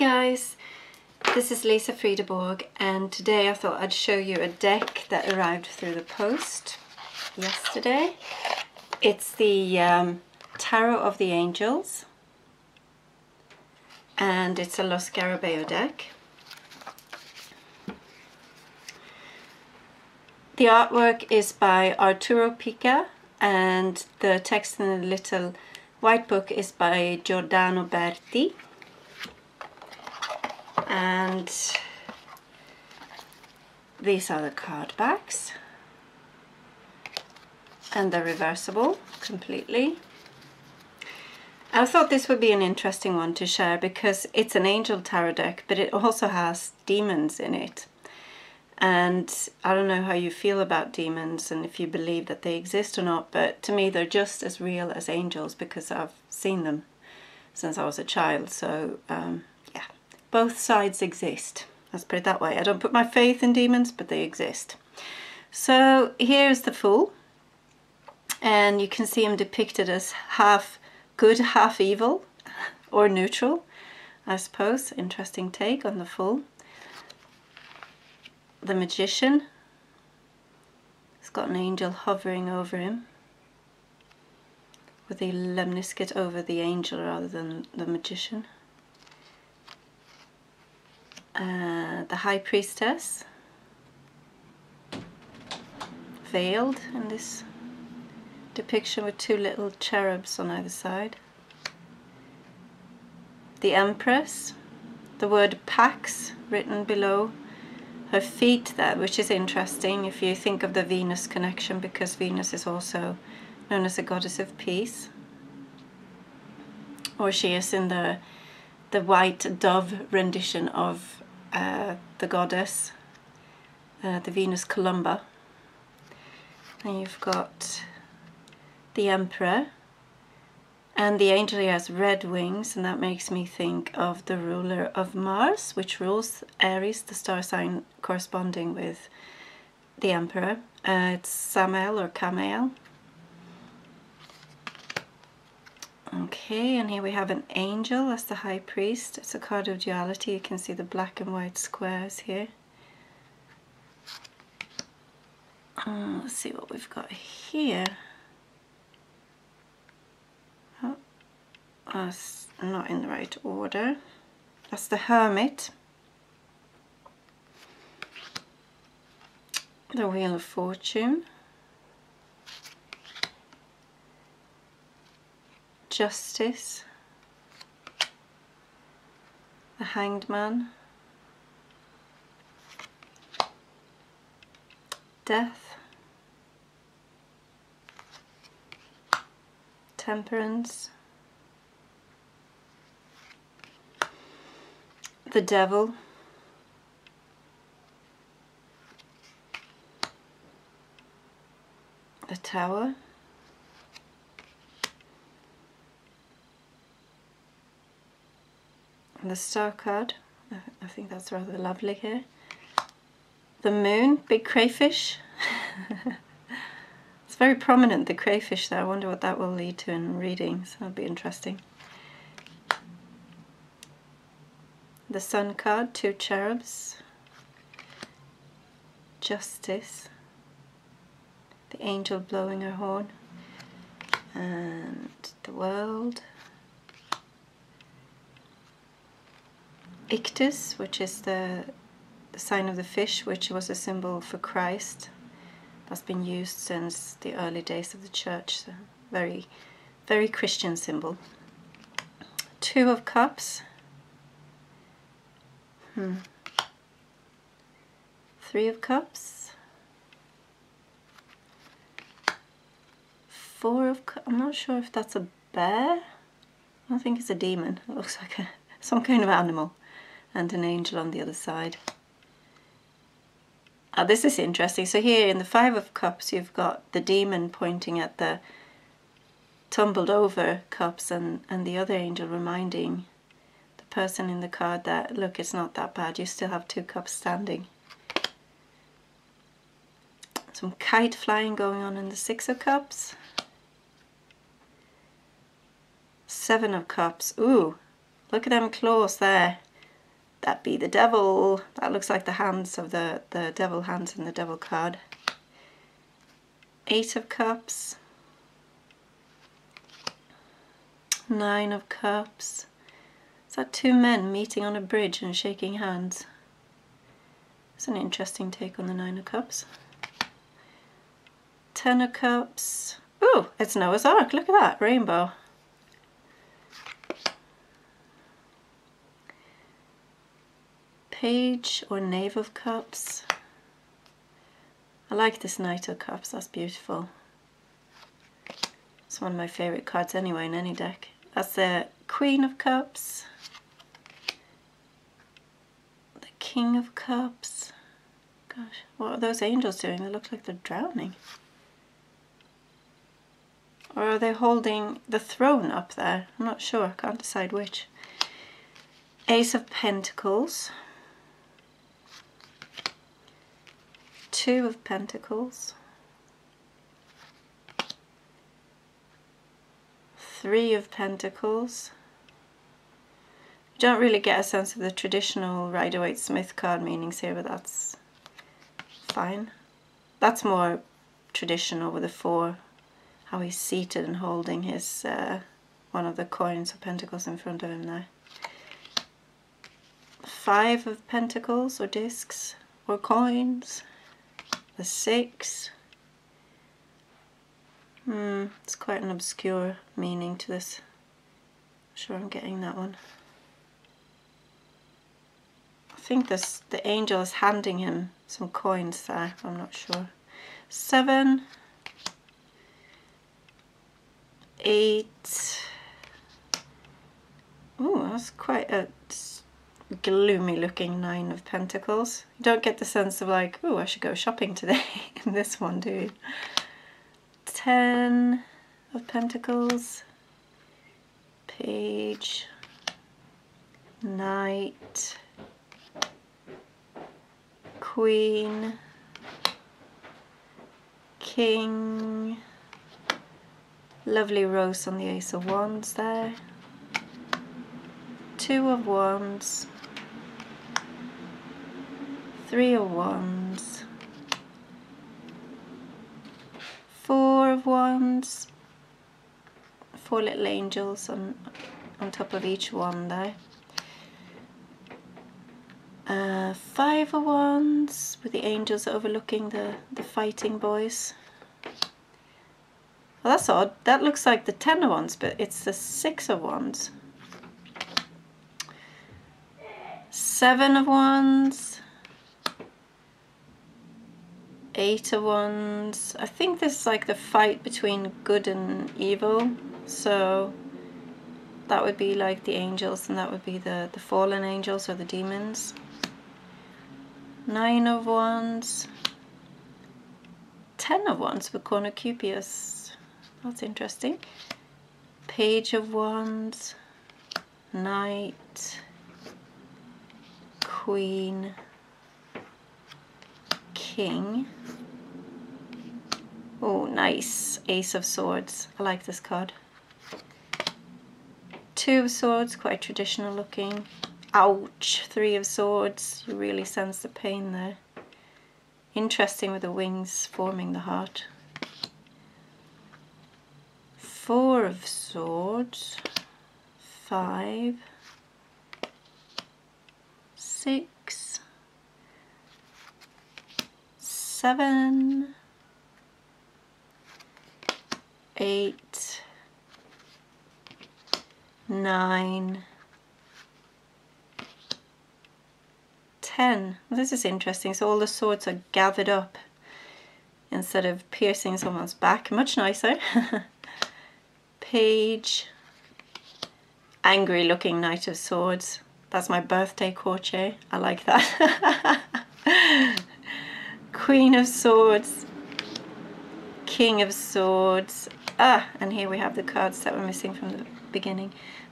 Guys, this is Lisa Friedeborg, and today I thought I'd show you a deck that arrived through the post yesterday. It's the Tarot of the Angels, and it's a Lo Scarabeo deck. The artwork is by Arturo Picca, and the text in the little white book is by Giordano Berti. And these are the card backs, and they're reversible completely. I thought this would be an interesting one to share because it's an angel tarot deck, but it also has demons in it. And I don't know how you feel about demons and if you believe that they exist or not, but to me they're just as real as angels because I've seen them since I was a child. So both sides exist, let's put it that way. I don't put my faith in demons, but they exist. So here's the Fool, and you can see him depicted as half good, half evil, or neutral, I suppose. Interesting take on the Fool. The Magician, he's got an angel hovering over him, with the lemniscate over the angel rather than the magician. The High Priestess, veiled in this depiction with two little cherubs on either side. The Empress, the word Pax written below her feet there, which is interesting if you think of the Venus connection, because Venus is also known as the goddess of peace, or she is in the white dove rendition of the goddess, the Venus Columba. And you've got the Emperor, and the angel here has red wings, and that makes me think of the ruler of Mars, which rules Aries, the star sign corresponding with the Emperor. It's Samael or Kamael. Okay, and here we have an angel, that's the High Priest. It's a card of duality, you can see the black and white squares here. Let's see what we've got here. Oh, that's not in the right order. That's the Hermit. The Wheel of Fortune. Justice, the Hanged Man, Death, Temperance, the Devil, the Tower, the Star card. I think that's rather lovely here. The Moon, big crayfish. It's very prominent, the crayfish there. I wonder what that will lead to in readings. That'll be interesting. The Sun card, two cherubs. Justice. The angel blowing her horn. And the World. Ictus, which is the sign of the fish, which was a symbol for Christ. That's been used since the early days of the church. So very, very Christian symbol. Two of Cups. Three of Cups. Four of Cups. I'm not sure if that's a bear. I think it's a demon. It looks like some kind of animal. And an angel on the other side. Oh, this is interesting. So here in the Five of Cups you've got the demon pointing at the tumbled over cups, and the other angel reminding the person in the card that, look, it's not that bad, you still have two cups standing. Some kite flying going on in the Six of Cups. Seven of Cups. Ooh, look at them claws there. that be the devil. That looks like the hands of the devil hands and the devil card. Eight of Cups. Nine of Cups. Is that two men meeting on a bridge and shaking hands? It's an interesting take on the Nine of Cups. Ten of Cups. Ooh, it's Noah's Ark. Look at that, rainbow. Page or Knave of Cups. I like this Knight of Cups, that's beautiful. It's one of my favourite cards anyway in any deck. That's the Queen of Cups. The King of Cups. Gosh, what are those angels doing? They look like they're drowning. Or are they holding the throne up there? I'm not sure, I can't decide which. Ace of Pentacles. Two of Pentacles. Three of Pentacles. You don't really get a sense of the traditional Rider-Waite-Smith card meanings here, but that's fine. That's more traditional with the four, how he's seated and holding his one of the coins or pentacles in front of him there. Five of Pentacles or discs or coins. The Six. It's quite an obscure meaning to this. I'm sure I'm getting that one. I think this, the angel is handing him some coins there, I'm not sure. Seven. 8. Oh, that's quite a gloomy looking Nine of Pentacles. You don't get the sense of like, oh, I should go shopping today in this one, do you? 10 of Pentacles. Page. Knight. Queen. King. Lovely rose on the Ace of Wands there. Two of Wands. Three of Wands. Four of Wands. Four little angels on top of each wand there. Five of Wands with the angels overlooking the fighting boys. Well, that's odd. That looks like the Ten of Wands, but it's the Six of Wands. Seven of Wands. 8 of Wands. I think this is like the fight between good and evil, so that would be like the angels, and that would be the fallen angels or the demons. 9 of Wands. 10 of Wands with Cornucopius. That's interesting. Page of Wands. Knight. Queen. King. Oh, nice. Ace of Swords. I like this card. Two of Swords, quite traditional looking. Ouch. Three of Swords. You really sense the pain there. Interesting with the wings forming the heart. Four of Swords. Five. 6. 7. 8. 9. 10. Well, this is interesting. So all the swords are gathered up instead of piercing someone's back. Much nicer. Page. Angry looking Knight of Swords. That's my birthday courtier. I like that. Queen of Swords. King of Swords. Ah, and here we have the cards that were missing from the beginning.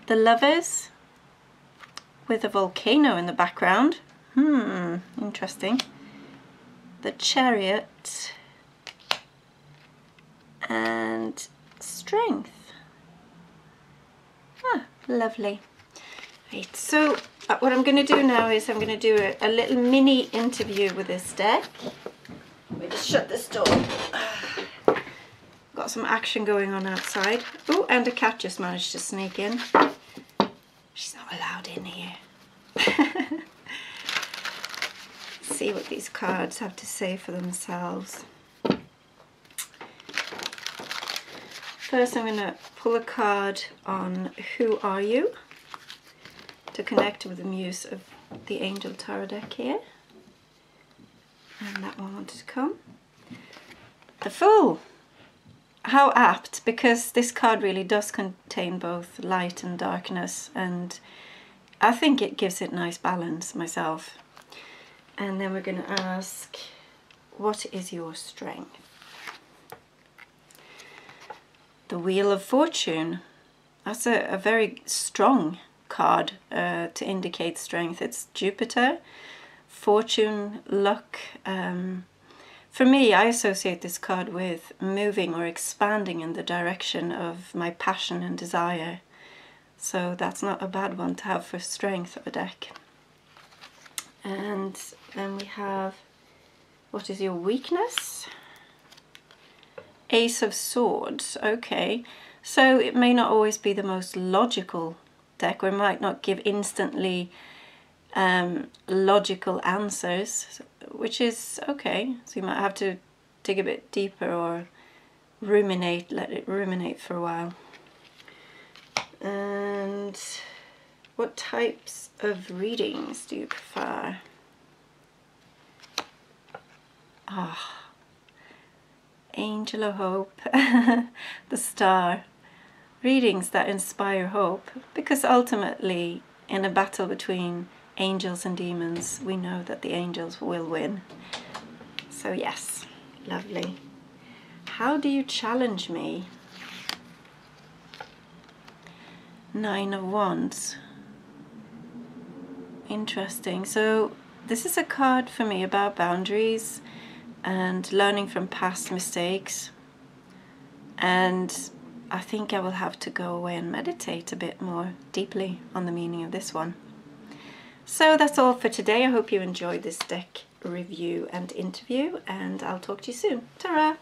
The Lovers with a volcano in the background. Interesting. The Chariot. And Strength. Ah, lovely. Right, so What I'm going to do now is I'm going to do a little mini interview with this deck. Let me just shut this door. Got some action going on outside. Oh, and a cat just managed to sneak in. She's not allowed in here. See what these cards have to say for themselves. First, I'm going to pull a card on Who Are You? To connect with the muse of the Angel Tarot deck here. And that one wanted to come. The Fool! How apt, because this card really does contain both light and darkness, and I think it gives it nice balance myself. And then we're going to ask, what is your strength? The Wheel of Fortune. That's a very strong card to indicate strength. It's Jupiter, fortune, luck. For me, I associate this card with moving or expanding in the direction of my passion and desire. So that's not a bad one to have for strength of a deck. And then we have, what is your weakness? Ace of Swords. Okay, so it may not always be the most logical deck, or it might not give instantly logical answers, which is okay. So you might have to dig a bit deeper or ruminate, let it ruminate for a while. And what types of readings do you prefer? Ah, Angel of Hope, the Star. Readings that inspire hope, because ultimately in a battle between angels and demons, we know that the angels will win. So yes, lovely. How do you challenge me? Nine of Wands. Interesting. So this is a card for me about boundaries and learning from past mistakes, and I think I will have to go away and meditate a bit more deeply on the meaning of this one. So that's all for today. I hope you enjoyed this deck review and interview, and I'll talk to you soon. Ta-ra!